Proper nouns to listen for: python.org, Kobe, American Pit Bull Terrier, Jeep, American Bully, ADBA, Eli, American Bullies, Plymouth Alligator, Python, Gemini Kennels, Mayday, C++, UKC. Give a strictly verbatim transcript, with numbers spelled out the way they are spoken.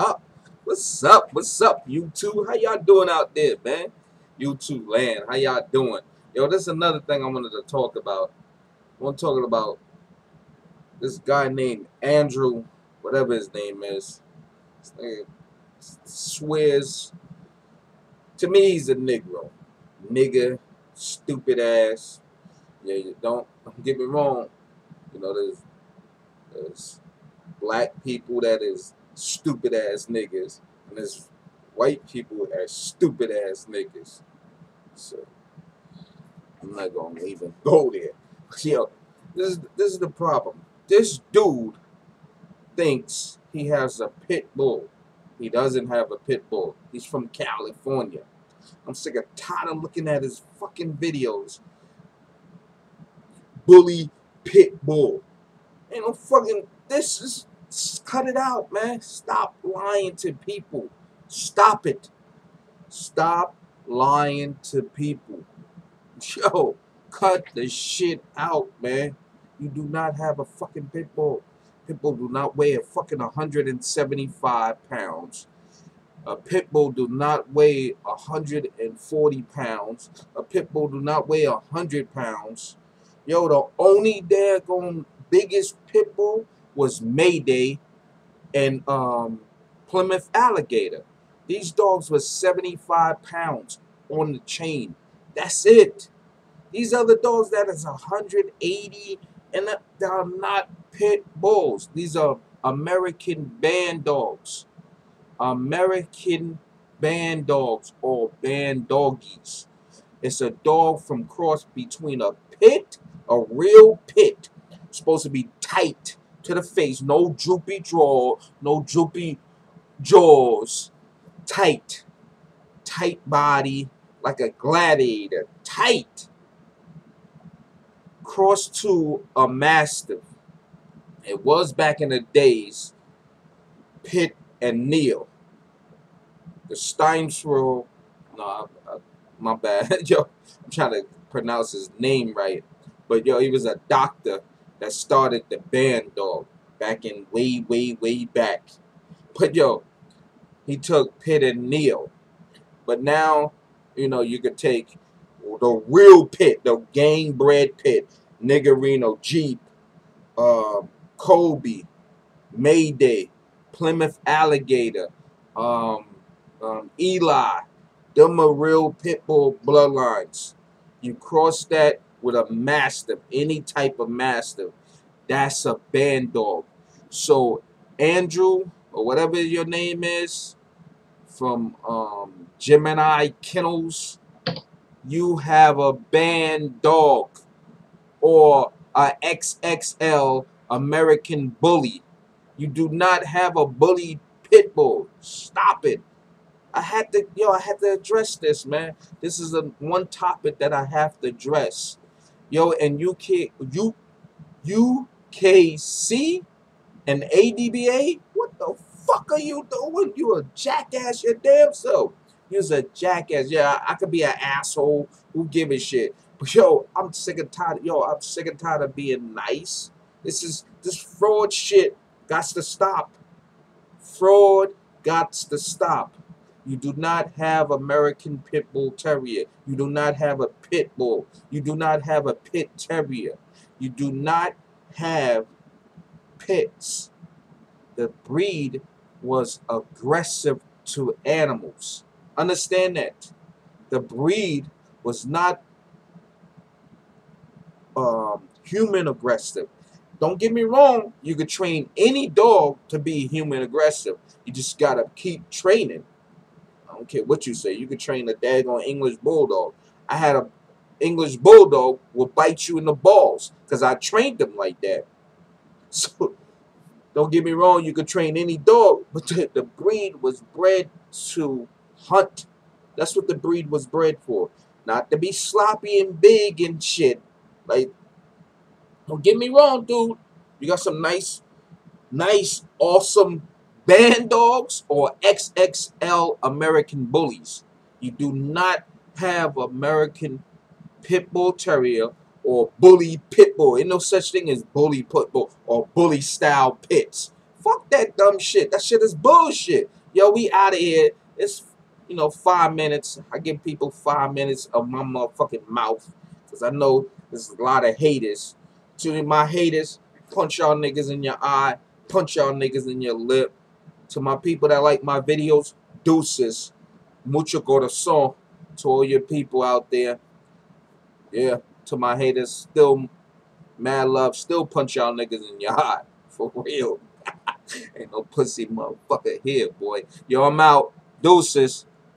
up? What's up? What's up, YouTube? How y'all doing out there, man? YouTube land, how y'all doing? Yo, this is another thing I wanted to talk about. I'm talking about this guy named Andrew, whatever his name is. This nigga swears. To me, he's a Negro. Nigga, stupid ass. Yeah, you don't, don't get me wrong. You know, there's, there's black people that is stupid ass niggas, and there's white people as stupid ass niggas. So I'm not gonna even go there. Yo, this is this is the problem. This dude thinks he has a pit bull. He doesn't have a pit bull. He's from California. I'm sick and tired of looking at his fucking videos. Bully pit bull. Ain't no fucking. This is. Just cut it out, man. Stop lying to people. Stop it. Stop lying to people. Yo, cut the shit out, man. You do not have a fucking pit bull. Pit bull do not weigh a fucking one hundred seventy-five pounds. A pit bull do not weigh one hundred forty pounds. A pit bull do not weigh one hundred pounds. Yo, the only daggone biggest pit bull was Mayday and um, Plymouth Alligator. These dogs were seventy-five pounds on the chain. That's it. These other dogs that is one hundred eighty and they are not pit bulls. These are American band dogs. American band dogs or band doggies. It's a dog from cross between a pit, a real pit. It's supposed to be tight to the face, no droopy draw, no droopy jaws, tight, tight body, like a gladiator, tight, cross to a mastiff. It was back in the days, Pitt and Neil, the Steinswirl, no, I, I, my bad, yo, I'm trying to pronounce his name right, but yo, he was a doctor that started the band dog back in way, way, way back. But yo, he took Pitt and Neil. But now, you know, you could take the real Pitt, the gang bred Pitt, Niggerino, Jeep, uh, Kobe, Mayday, Plymouth Alligator, um, um, Eli. Them are real pit bull bloodlines. You cross that with a mastiff, any type of mastiff, that's a band dog. So Andrew, or whatever your name is, from um, Gemini Kennels, you have a band dog or a X X L American bully. You do not have a bully pit bull. Stop it. I had to, yo, I had to address this, man. This is a one topic that I have to address. Yo, and U K C and A D B A? What the fuck are you doing? You a jackass, your damn self. You's a jackass. Yeah, I, I could be an asshole who give a shit. But yo, I'm sick and tired. Yo, I'm sick and tired of being nice. This is, this fraud shit gots to stop. Fraud gots to stop. You do not have American Pit Bull Terrier. You do not have a pit bull. You do not have a pit terrier. You do not have pits. The breed was aggressive to animals. Understand that. The breed was not um, human aggressive. Don't get me wrong. You could train any dog to be human aggressive. You just got to keep training. I don't care what you say. You could train a daggone English bulldog. I had a English bulldog would bite you in the balls because I trained them like that. So don't get me wrong. You could train any dog, but the, the breed was bred to hunt. That's what the breed was bred for. Not to be sloppy and big and shit. Like, don't get me wrong, dude. You got some nice, nice, awesome band dogs or X X L American bullies. You do not have American pit bull terrier or bully pit bull. Ain't no such thing as bully pit bull or bully style pits. Fuck that dumb shit. That shit is bullshit. Yo, we out of here. It's, you know, five minutes. I give people five minutes of my motherfucking mouth. Because I know there's a lot of haters. To my haters, punch y'all niggas in your eye. Punch y'all niggas in your lip. To my people that like my videos, deuces. Mucho corazón to all your people out there. Yeah, to my haters, still mad love. Still punch y'all niggas in your eye. For real. Ain't no pussy motherfucker here, boy. Yo, I'm out. Deuces.